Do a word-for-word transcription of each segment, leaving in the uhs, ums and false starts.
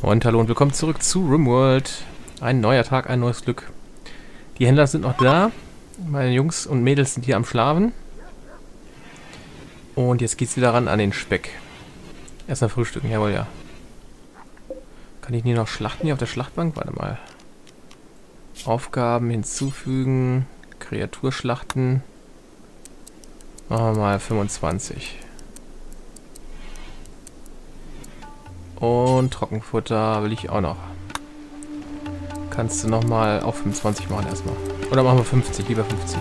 Und hallo und willkommen zurück zu RimWorld. Ein neuer Tag, ein neues Glück. Die Händler sind noch da. Meine Jungs und Mädels sind hier am Schlafen. Und jetzt geht's wieder ran an den Speck. Erstmal frühstücken, jawohl, ja. Kann ich nie noch schlachten hier auf der Schlachtbank? Warte mal. Aufgaben hinzufügen. Kreaturschlachten. Machen wir mal fünfundzwanzig. Und Trockenfutter will ich auch noch. Kannst du nochmal auf fünfundzwanzig machen erstmal. Oder machen wir fünfzig, lieber fünfzig.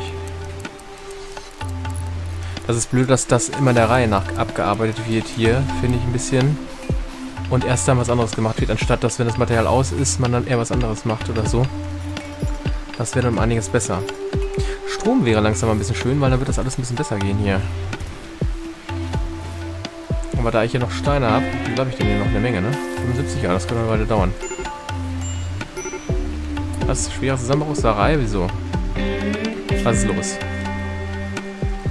Das ist blöd, dass das immer der Reihe nach abgearbeitet wird hier, finde ich ein bisschen. Und erst dann was anderes gemacht wird, anstatt dass, wenn das Material aus ist, man dann eher was anderes macht oder so. Das wäre dann einiges besser. Strom wäre langsam mal ein bisschen schön, weil dann wird das alles ein bisschen besser gehen hier. Aber da ich hier noch Steine habe, glaube ich denn hier noch eine Menge, ne? fünfundsiebzig, ja, das kann eine Weile dauern. Das ist schwere Zusammenbruchserei, wieso? Was ist los?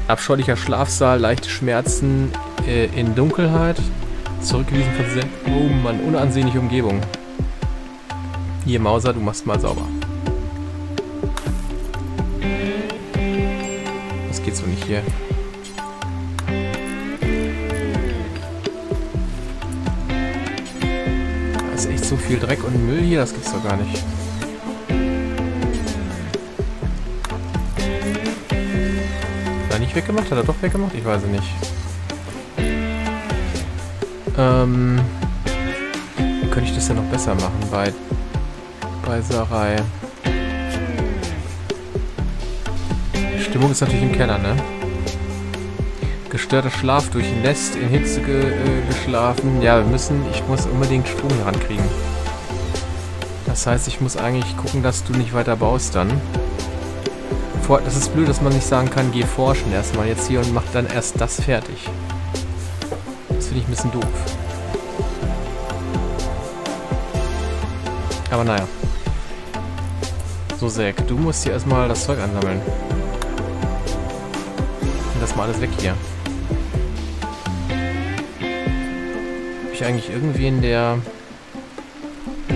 Abscheulicher Schlafsaal, leichte Schmerzen äh, in Dunkelheit. Zurückgewiesen von Sek. Oh Mann, unansehnliche Umgebung. Hier, Mauser, du machst mal sauber. Das geht so nicht hier. Da ist echt so viel Dreck und Müll hier, das gibt's doch gar nicht. Hat er nicht weggemacht? Hat er doch weggemacht? Ich weiß es nicht. Ähm, wie könnte ich das denn noch besser machen bei, bei Sarai? Die Stimmung ist natürlich im Keller, ne? Gestörter Schlaf durch Nest, in Hitze ge, äh, geschlafen. Ja, wir müssen, ich muss unbedingt Strom hier rankriegen. Das heißt, ich muss eigentlich gucken, dass du nicht weiter baust dann. Vor, das ist blöd, dass man nicht sagen kann, geh forschen erstmal jetzt hier und mach dann erst das fertig. Finde ich ein bisschen doof. Aber naja. So, Zack, du musst hier erstmal das Zeug ansammeln. Und das mal alles weg hier. Habe ich eigentlich irgendwen, der... So,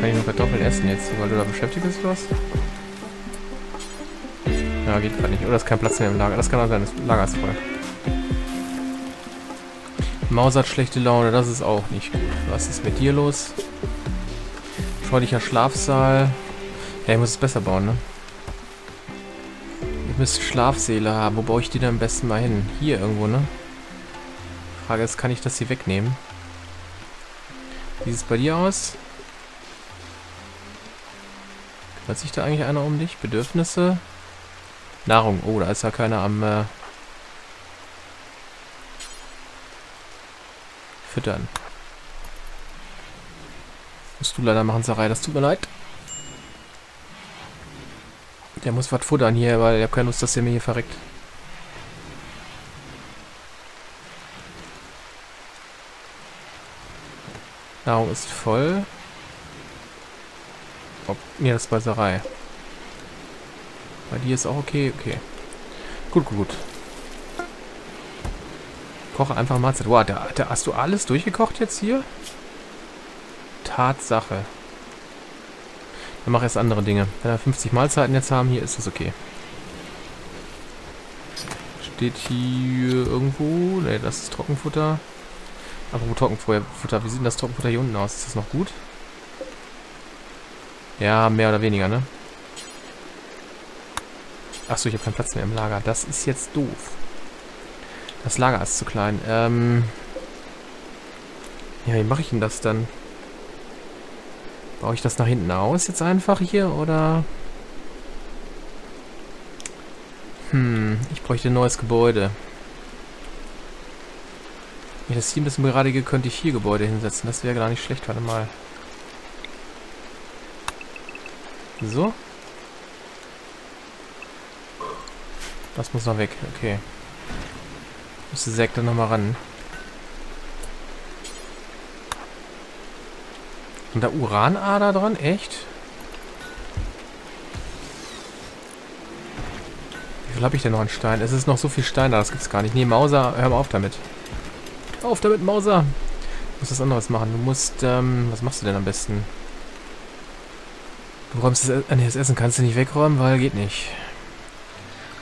kann ich nur Kartoffeln essen jetzt, weil du da beschäftigt bist, was? Ja, geht gerade nicht. Oder ist kein Platz mehr im Lager. Das kann auch sein, das Lager ist voll. Maus hat schlechte Laune, das ist auch nicht gut. Was ist mit dir los? Scheulicher Schlafsaal. Ja, ich muss es besser bauen, ne? Ich müsste Schlafsäle haben. Wo baue ich die denn am besten mal hin? Hier irgendwo, ne? Frage ist, kann ich das hier wegnehmen? Wie sieht es bei dir aus? Kümmert sich da eigentlich einer um dich? Bedürfnisse? Nahrung. Oh, da ist ja keiner am äh, Füttern. Musst du leider machen, Sarai. Das tut mir leid. Der muss was futtern hier, weil ich habe keine Lust, dass der mir hier verreckt. Nahrung ist voll. Ob mir das bei Sarai. Bei dir ist auch okay, okay. Gut, gut, gut. Koche einfach Mahlzeit. Wow, da, da hast du alles durchgekocht jetzt hier? Tatsache. Dann mach erst andere Dinge. Wenn wir fünfzig Mahlzeiten jetzt haben, hier ist das okay. Steht hier irgendwo... Ne, das ist Trockenfutter. Apropos Trockenfutter. Wie sieht denn das Trockenfutter hier unten aus? Ist das noch gut? Ja, mehr oder weniger, ne? Achso, ich habe keinen Platz mehr im Lager. Das ist jetzt doof. Das Lager ist zu klein. Ähm ja, wie mache ich denn das dann? Baue ich das nach hinten aus jetzt einfach hier, oder? Hm, ich bräuchte ein neues Gebäude. Wenn ich das hier ein bisschen gerade gehe, könnte ich hier Gebäude hinsetzen. Das wäre gar nicht schlecht. Warte mal. So. Das muss noch weg, okay. Müsste Zack dann nochmal ran. Und da Uranader dran? Echt? Wie viel habe ich denn noch an Stein? Es ist noch so viel Stein da, das gibt's gar nicht. Nee, Mauser, hör mal auf damit. Auf damit, Mauser! musst was anderes machen. Du musst, ähm, was machst du denn am besten? Du räumst das, nee, das Essen kannst du nicht wegräumen, weil geht nicht.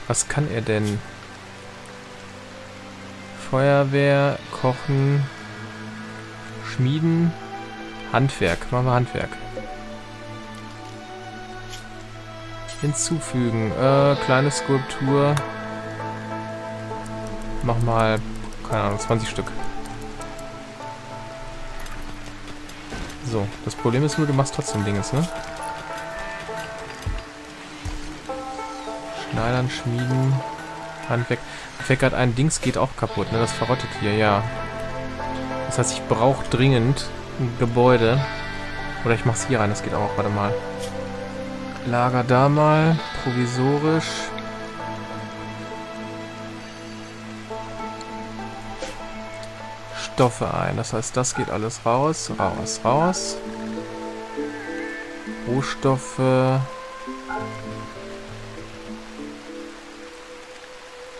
Was kann er denn? Feuerwehr, Kochen, Schmieden, Handwerk. Machen wir Handwerk. Hinzufügen. Äh, kleine Skulptur. Mach mal, keine Ahnung, zwanzig Stück. So, das Problem ist nur, du machst trotzdem Dinges, ne? Schneidern, Schmieden, Handwerk. Handwerk hat ein Dings, geht auch kaputt, ne? Das verrottet hier, ja. Das heißt, ich brauche dringend ein Gebäude. Oder ich mach's hier rein, das geht auch. Warte mal. Lager da mal, provisorisch. Stoffe ein, das heißt, das geht alles raus, raus, raus. Rohstoffe.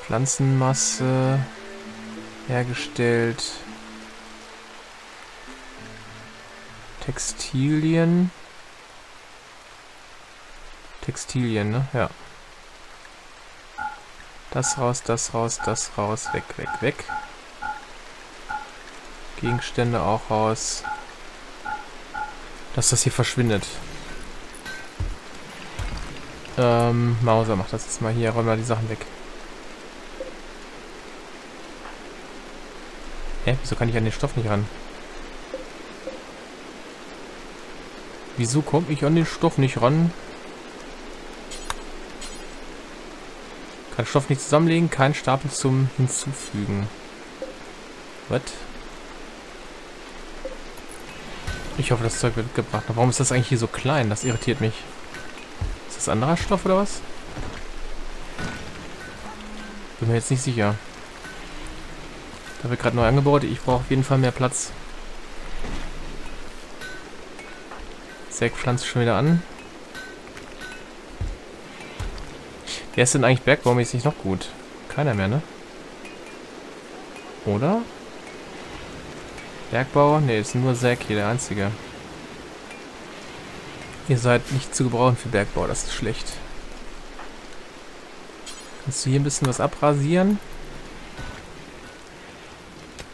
Pflanzenmasse. Hergestellt. Textilien. Textilien, ne? Ja. Das raus, das raus, das raus, weg, weg, weg. Gegenstände auch raus. Dass das hier verschwindet. Ähm, Mauser macht das jetzt mal hier, räum mal die Sachen weg. Hä, wieso kann ich an den Stoff nicht ran? Wieso komme ich an den Stoff nicht ran? Kann Stoff nicht zusammenlegen, kein Stapel zum Hinzufügen. Was? Ich hoffe, das Zeug wird gebracht. Warum ist das eigentlich hier so klein? Das irritiert mich. Ist das anderer Stoff oder was? Bin mir jetzt nicht sicher. Da wird gerade neu angebaut. Ich brauche auf jeden Fall mehr Platz. Zack, pflanzt schon wieder an. Wer ist denn eigentlich bergbaumäßig noch gut? Keiner mehr, ne? Oder? Bergbau? Ne, ist nur Zack hier, der Einzige. Ihr seid nicht zu gebrauchen für Bergbau, das ist schlecht. Kannst du hier ein bisschen was abrasieren?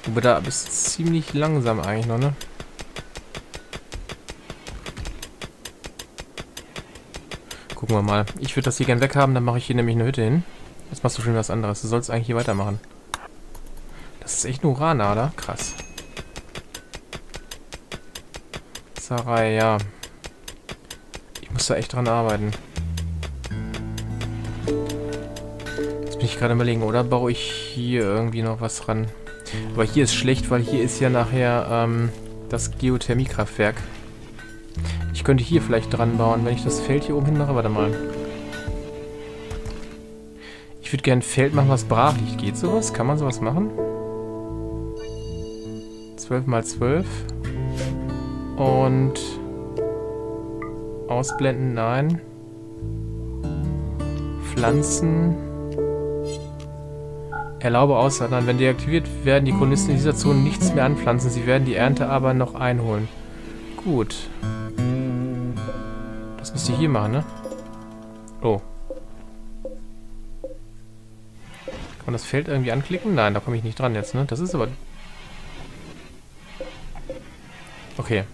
Du da bist ziemlich langsam eigentlich noch, ne? Gucken wir mal. Ich würde das hier gern weghaben, dann mache ich hier nämlich eine Hütte hin. Jetzt machst du schon was anderes. Du sollst eigentlich hier weitermachen. Das ist echt eine Uranader. Krass. Ja. Ich muss da echt dran arbeiten. Jetzt bin ich gerade überlegen, oder baue ich hier irgendwie noch was ran? Aber hier ist schlecht, weil hier ist ja nachher ähm, das Geothermiekraftwerk. Ich könnte hier vielleicht dran bauen, wenn ich das Feld hier oben hin mache. Warte mal. Ich würde gerne ein Feld machen, was brach liegt. Geht sowas? Kann man sowas machen? zwölf mal zwölf. Und ausblenden, nein. Pflanzen. Erlaube Aussaat. Wenn deaktiviert werden die Kolonisten in dieser Zone nichts mehr anpflanzen. Sie werden die Ernte aber noch einholen. Gut. Das müsst ihr hier machen, ne? Oh. Kann man das Feld irgendwie anklicken? Nein, da komme ich nicht dran jetzt, ne? Das ist aber... Okay.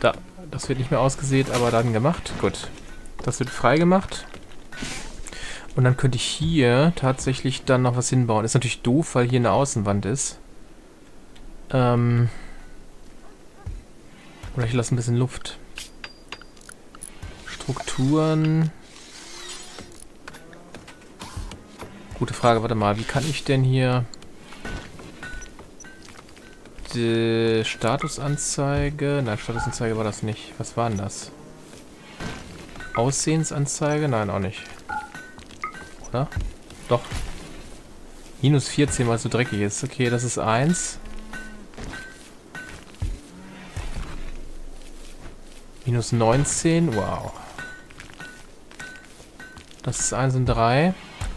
Da, das wird nicht mehr ausgesät, aber dann gemacht. Gut. Das wird frei gemacht. Und dann könnte ich hier tatsächlich dann noch was hinbauen. Ist natürlich doof, weil hier eine Außenwand ist. Ähm. Oder ich lasse ein bisschen Luft. Strukturen. Gute Frage, warte mal. Wie kann ich denn hier... Die Statusanzeige. Nein, Statusanzeige war das nicht. Was war denn das? Aussehensanzeige? Nein, auch nicht. Oder? Doch. minus vierzehn, weil es so dreckig ist. Okay, das ist eins. minus neunzehn. Wow. Das ist eins und drei.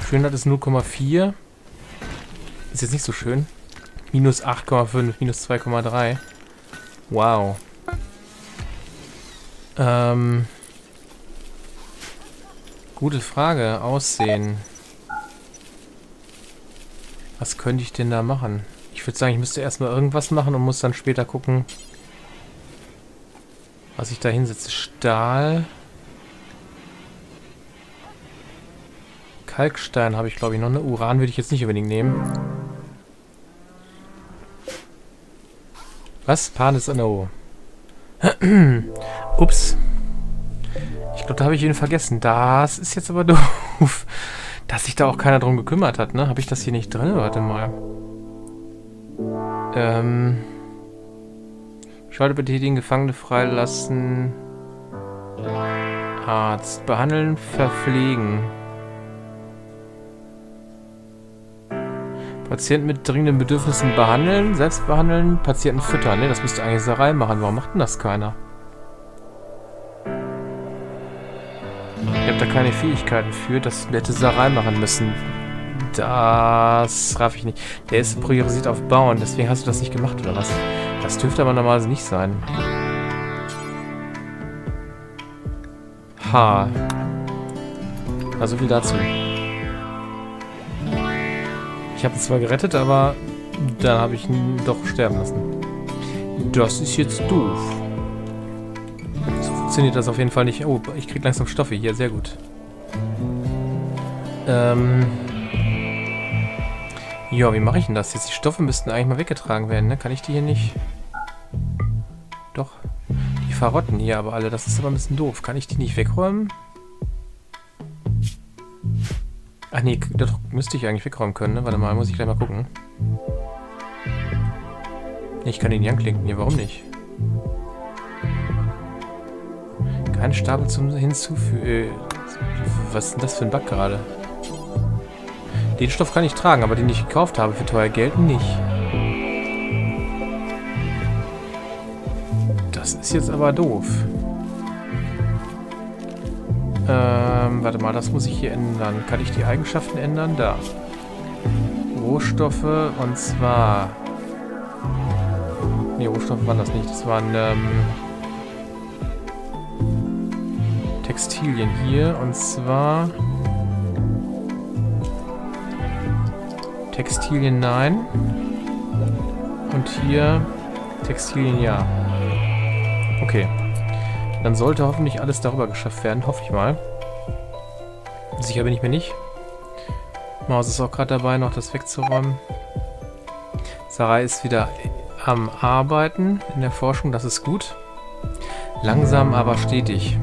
Schönheit ist null Komma vier. Ist jetzt nicht so schön. Minus acht Komma fünf, minus zwei Komma drei. Wow. Ähm. Gute Frage. Aussehen. Was könnte ich denn da machen? Ich würde sagen, ich müsste erstmal irgendwas machen und muss dann später gucken, was ich da hinsetze. Stahl. Kalkstein habe ich, glaube ich, noch. Ne? Uran würde ich jetzt nicht unbedingt nehmen. Was? Pan ist an der O. Ups. Ich glaube, da habe ich ihn vergessen. Das ist jetzt aber doof. Dass sich da auch keiner drum gekümmert hat, ne? Habe ich das hier nicht drin? Warte mal. Ähm. Schalte betätigen, Gefangene freilassen. Arzt. Behandeln, verpflegen. Patienten mit dringenden Bedürfnissen behandeln, selbst behandeln, Patienten füttern. Ne, das müsste eigentlich Sarei machen. Warum macht denn das keiner? Ich habe da keine Fähigkeiten für, das hätte Sarai machen müssen. Das raff ich nicht. Der ist priorisiert auf Bauen, deswegen hast du das nicht gemacht, oder was? Das dürfte aber normalerweise nicht sein. Ha. Also viel dazu. Ich habe ihn zwar gerettet, aber dann habe ich ihn doch sterben lassen. Das ist jetzt doof. Funktioniert das auf jeden Fall nicht. Oh, ich krieg langsam Stoffe hier. Sehr gut. Ähm. Ja, wie mache ich denn das jetzt? Die Stoffe müssten eigentlich mal weggetragen werden, ne? Kann ich die hier nicht... Doch. Die verrotten hier aber alle. Das ist aber ein bisschen doof. Kann ich die nicht wegräumen? Ach nee, doch müsste ich eigentlich wegräumen können, ne? Warte mal, muss ich gleich mal gucken. Ich kann den nicht anklinken. Hier, warum nicht? Ein Stapel zum Hinzufügen. Was ist denn das für ein Bug gerade? Den Stoff kann ich tragen, aber den ich gekauft habe für teuer Geld nicht. Das ist jetzt aber doof. Ähm, warte mal, das muss ich hier ändern. Kann ich die Eigenschaften ändern? Da. Rohstoffe und zwar... Ne, Rohstoffe waren das nicht. Das waren... Ähm Textilien hier, und zwar Textilien nein und hier Textilien ja. Okay, dann sollte hoffentlich alles darüber geschafft werden, hoffe ich mal. Sicher bin ich mir nicht. Maus ist auch gerade dabei, noch das wegzuräumen. Sarah ist wieder am Arbeiten in der Forschung, das ist gut. Langsam, aber stetig.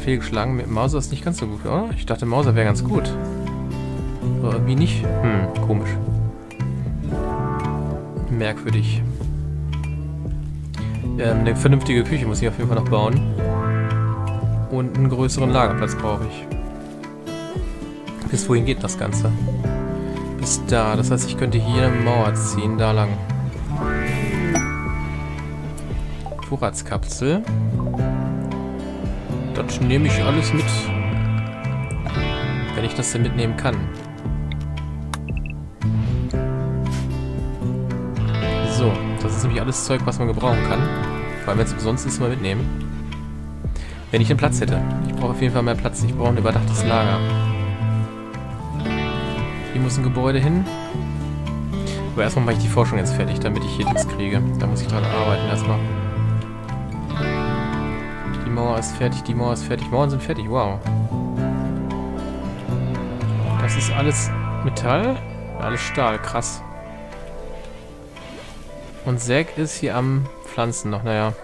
Fehlgeschlagen. Mit Mauser ist nicht ganz so gut, oder? Ich dachte, Mauser wäre ganz gut. Aber irgendwie nicht. Hm, komisch. Merkwürdig. Ähm, eine vernünftige Küche muss ich auf jeden Fall noch bauen. Und einen größeren Lagerplatz brauche ich. Bis wohin geht das Ganze? Bis da. Das heißt, ich könnte hier eine Mauer ziehen. Da lang. Vorratskapsel. Das nehme ich alles mit. Wenn ich das denn mitnehmen kann. So, das ist nämlich alles Zeug, was man gebrauchen kann. Vor allem, wenn es umsonst ist, mal mitnehmen. Wenn ich den Platz hätte. Ich brauche auf jeden Fall mehr Platz. Ich brauche ein überdachtes Lager. Hier muss ein Gebäude hin. Aber erstmal mache ich die Forschung jetzt fertig, damit ich hier nichts kriege. Da muss ich dran arbeiten erstmal. Die Mauer ist fertig, die Mauer ist fertig, Mauern sind fertig, wow. Das ist alles Metall, alles Stahl, krass. Und Zack ist hier am Pflanzen noch, naja.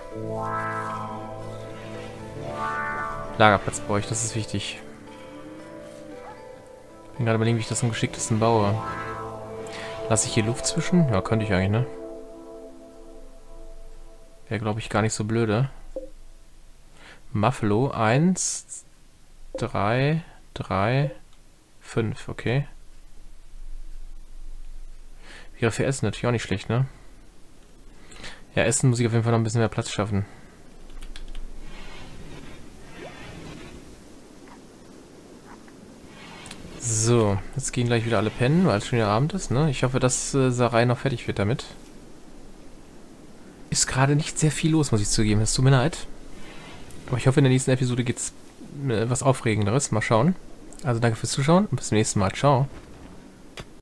Lagerplatz brauche ich, das ist wichtig. Ich bin gerade überlegen, wie ich das am geschicktesten baue. Lasse ich hier Luft zwischen? Ja, könnte ich eigentlich, ne? Wäre, glaube ich, gar nicht so blöde. Muffalo, eins, drei, drei, fünf, okay. Wäre für Essen natürlich auch nicht schlecht, ne? Ja, Essen muss ich auf jeden Fall noch ein bisschen mehr Platz schaffen. So, So, jetzt gehen gleich wieder alle pennen, weil es schon wieder Abend ist, ne? Ich hoffe, dass äh, Sarai noch fertig wird damit. Ist gerade nicht sehr viel los, muss ich zugeben. Es tut mir leid. Aber ich hoffe, in der nächsten Episode geht's äh, was Aufregenderes. Mal schauen. Also danke fürs Zuschauen und bis zum nächsten Mal. Ciao.